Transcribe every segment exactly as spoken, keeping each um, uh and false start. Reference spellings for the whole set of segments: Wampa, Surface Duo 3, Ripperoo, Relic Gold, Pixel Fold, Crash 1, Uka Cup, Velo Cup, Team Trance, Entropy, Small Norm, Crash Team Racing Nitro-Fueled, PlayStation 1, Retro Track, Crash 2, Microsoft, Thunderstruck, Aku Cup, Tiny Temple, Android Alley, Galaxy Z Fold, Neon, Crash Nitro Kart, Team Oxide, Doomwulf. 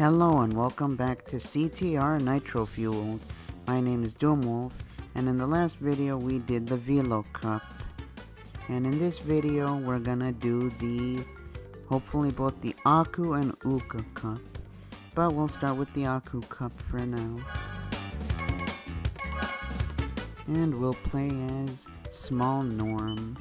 Hello and welcome back to C T R Nitro-Fueled. My name is Doomwulf, and in the last video we did the Velo Cup. And in this video we're gonna do the, hopefully both the Aku and Uka Cup. But we'll start with the Aku Cup for now. And we'll play as Small Norm.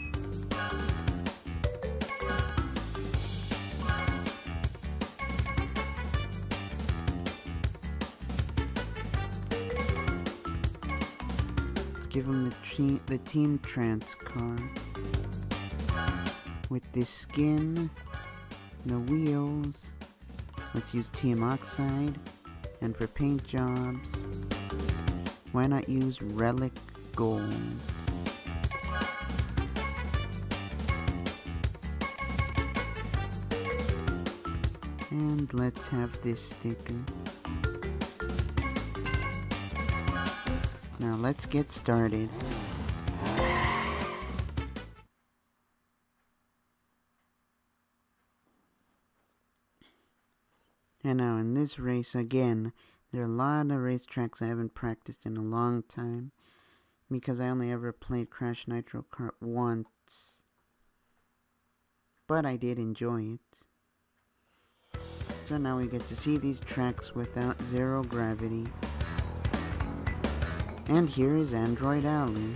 Give him the, the Team Trance car with the skin, the wheels. Let's use Team Oxide, and for paint jobs, why not use Relic Gold? And let's have this sticker. Now let's get started. And now in this race again, there are a lot of racetracks I haven't practiced in a long time because I only ever played Crash Nitro Kart once. But I did enjoy it. So now we get to see these tracks without zero gravity. And here is Android Alley.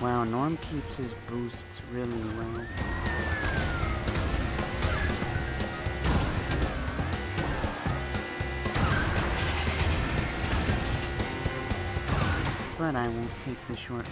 Wow, Norm keeps his boosts really well. But I won't take the shortcut.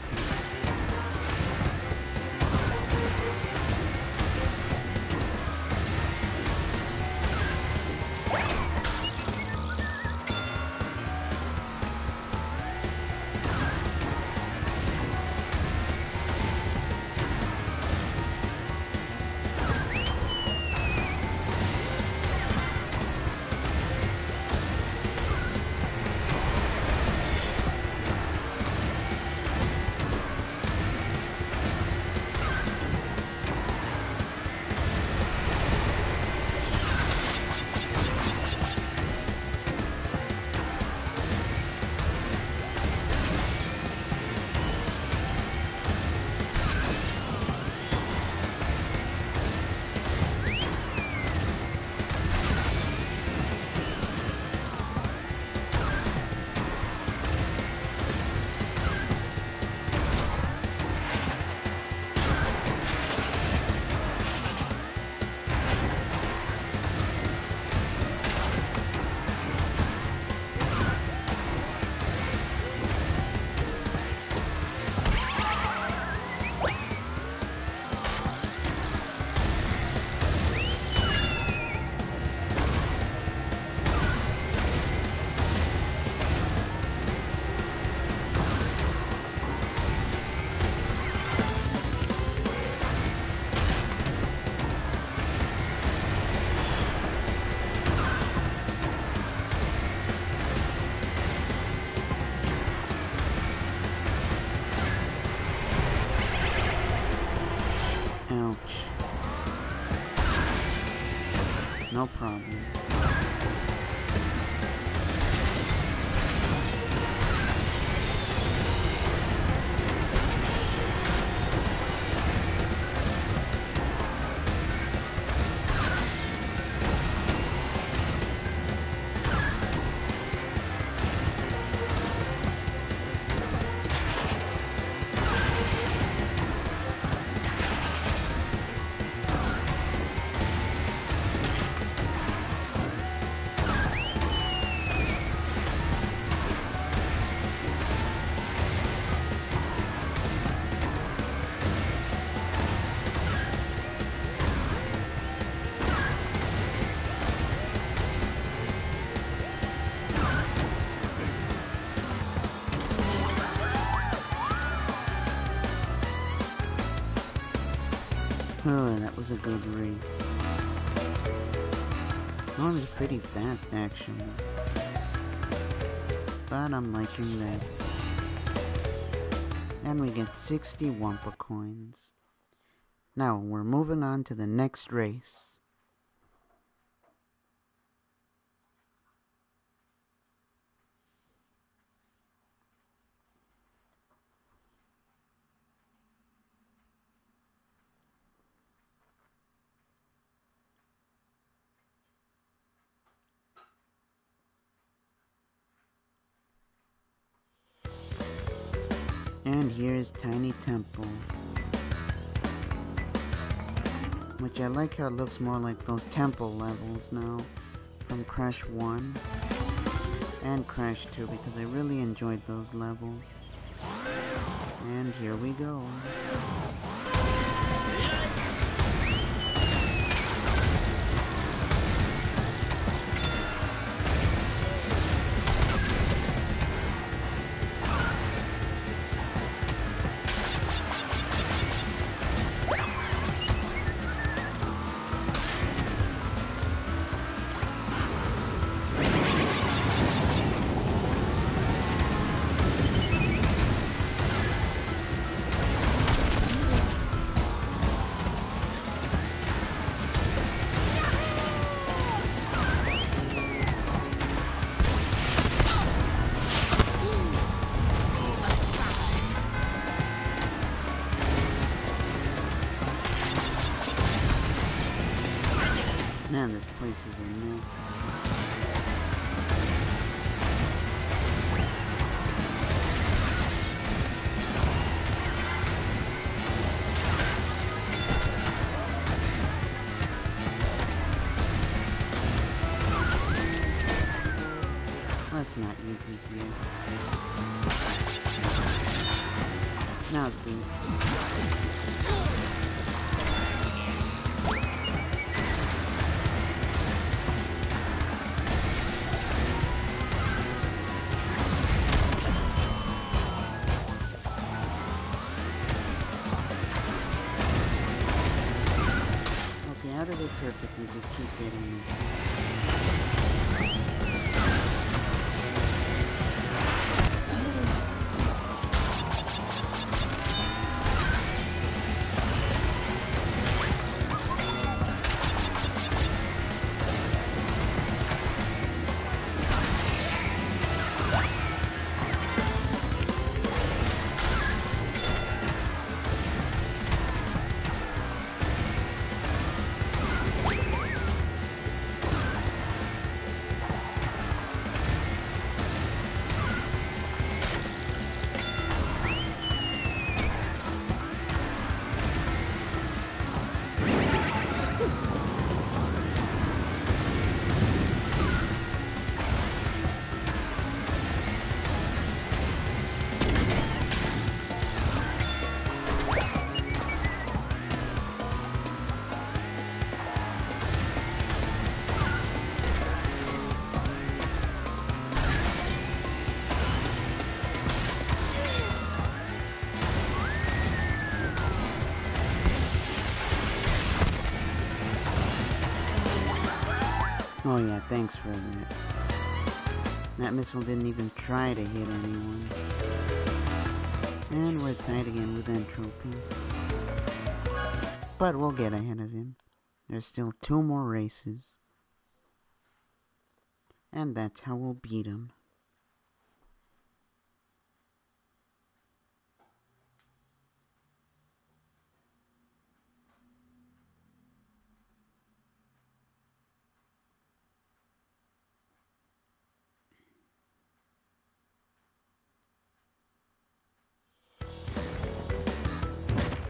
No problem. Oh, that was a good race. Norm is pretty fast, actually. But I'm liking that. And we get sixty Wampa coins. Now, we're moving on to the next race. And here's Tiny Temple, which I like how it looks more like those temple levels now from Crash one and Crash two, because I really enjoyed those levels. And here we go. Man, this place is a mess. Let's not use these yet. Now it's good. Perfect, we just keep getting Oh yeah, thanks for that. That missile didn't even try to hit anyone. And we're tied again with Entropy. But we'll get ahead of him. There's still two more races. And that's how we'll beat him.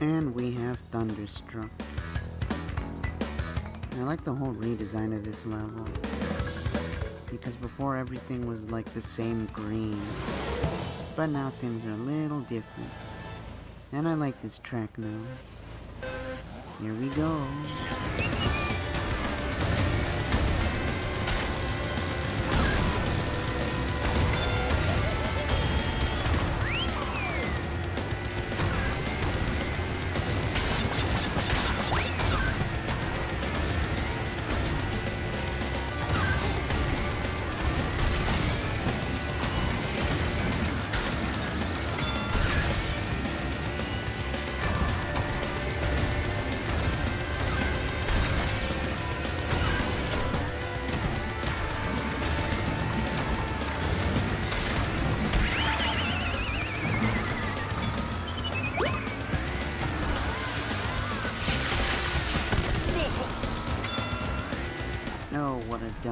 And we have Thunderstruck. And I like the whole redesign of this level, because before everything was like the same green, but now things are a little different. And I like this track now. Here we go.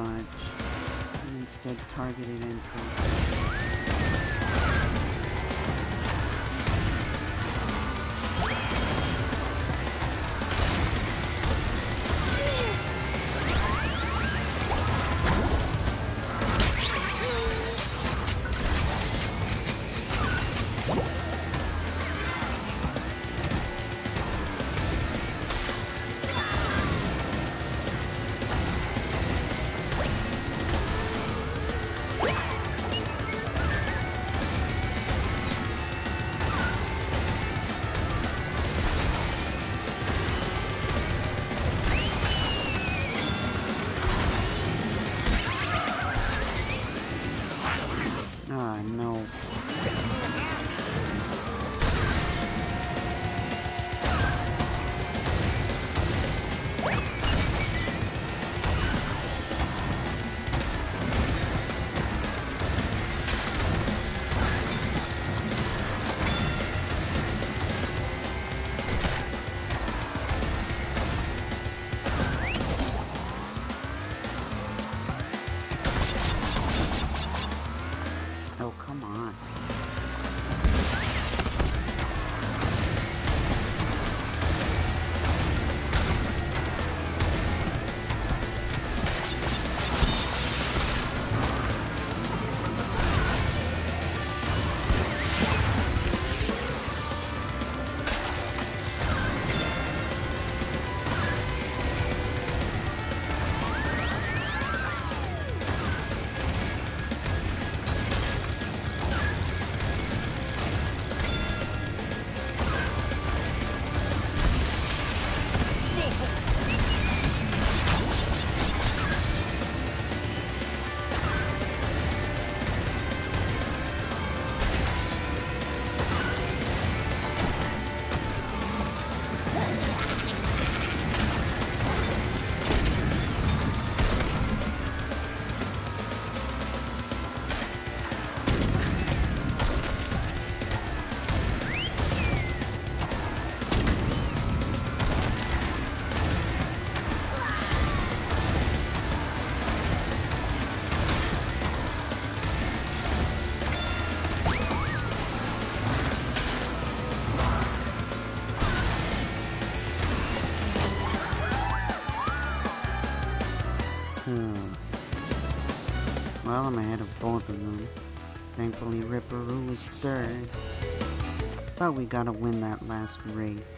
dodge and instead targeted entry. Well, I'm ahead of both of them. Thankfully, Ripperoo was third. But we gotta win that last race.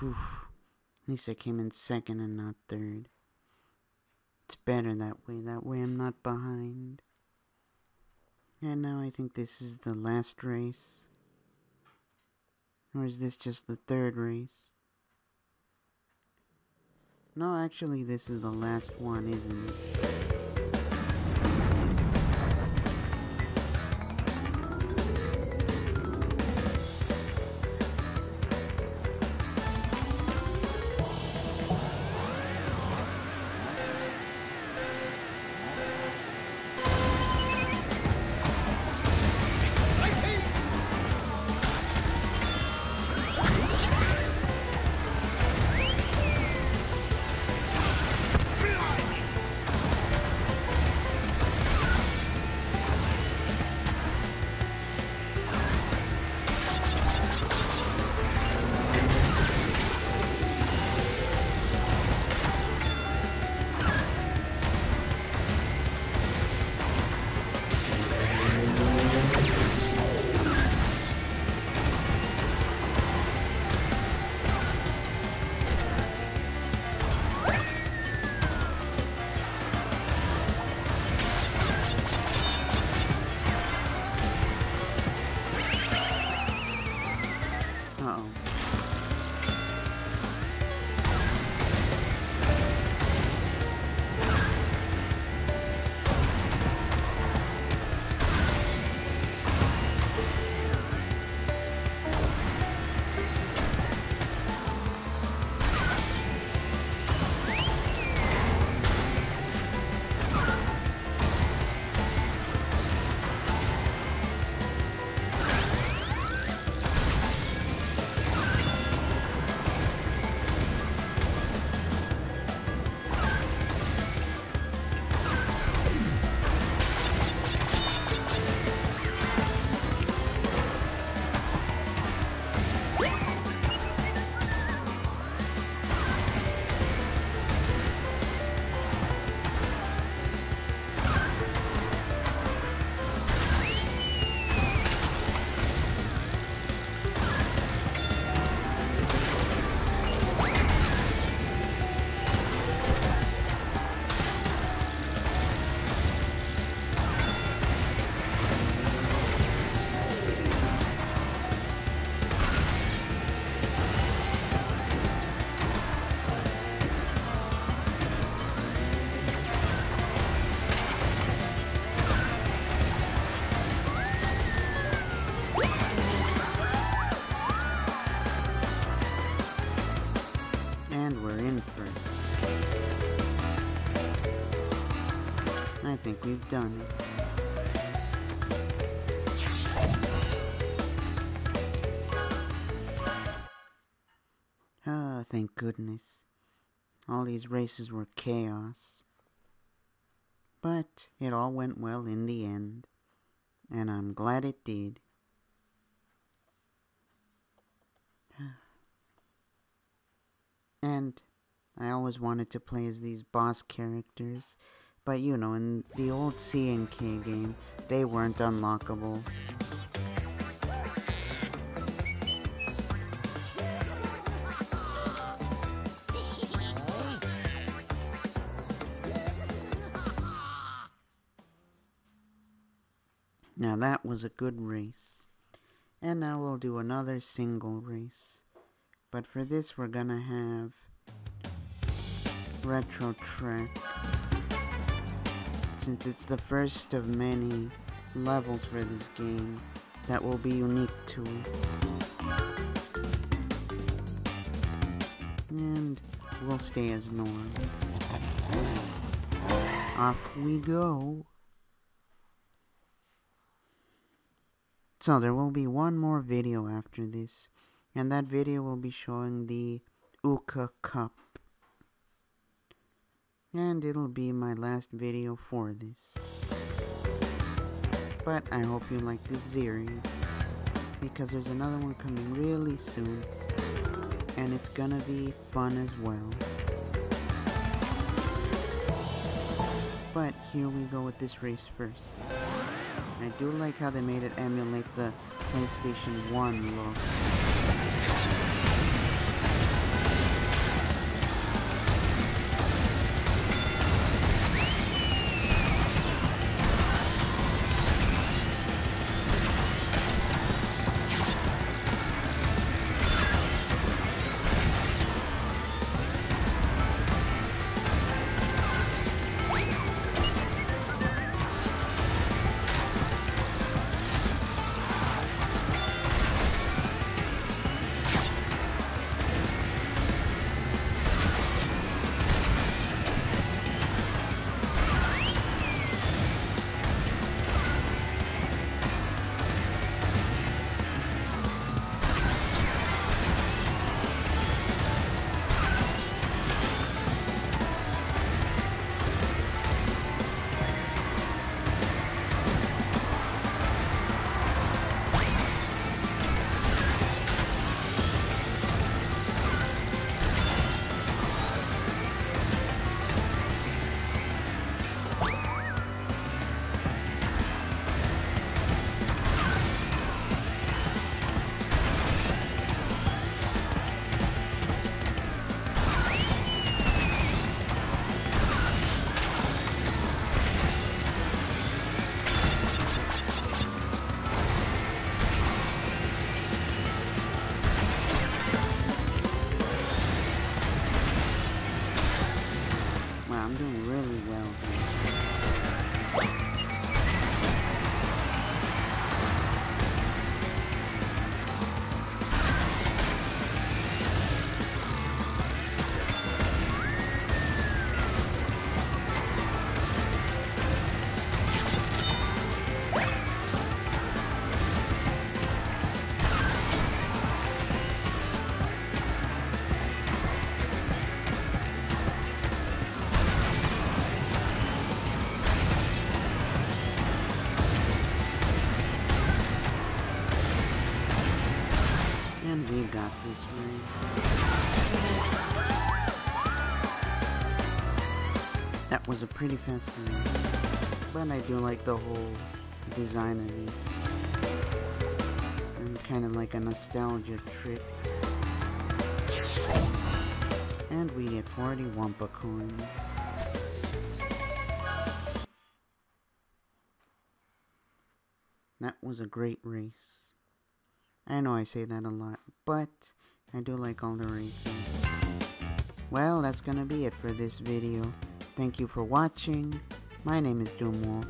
Whew. At least I came in second and not third. It's better that way. That way I'm not behind. And now I think this is the last race. Or is this just the third race? No, actually, this is the last one, isn't it? think we've done it. Oh, thank goodness. All these races were chaos. But it all went well in the end. And I'm glad it did. And I always wanted to play as these boss characters. But you know, in the old C and K game, they weren't unlockable. Now that was a good race. And now we'll do another single race. But for this we're gonna have Retro Track. Since it's the first of many levels for this game that will be unique to it. And we'll stay as normal. Off we go. So there will be one more video after this, and that video will be showing the Uka Cup. And it'll be my last video for this. But I hope you like this series, because there's another one coming really soon, and it's gonna be fun as well. But here we go with this race first. I do like how they made it emulate the PlayStation one look. I'm doing really well here. That was a pretty fast race, but I do like the whole design of these, and kind of like a nostalgia trip. And we get forty Wampa coins. That was a great race. I know I say that a lot, but I do like all the races. Well, that's gonna be it for this video. Thank you for watching. My name is Doomwulf,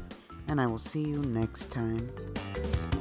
and I will see you next time.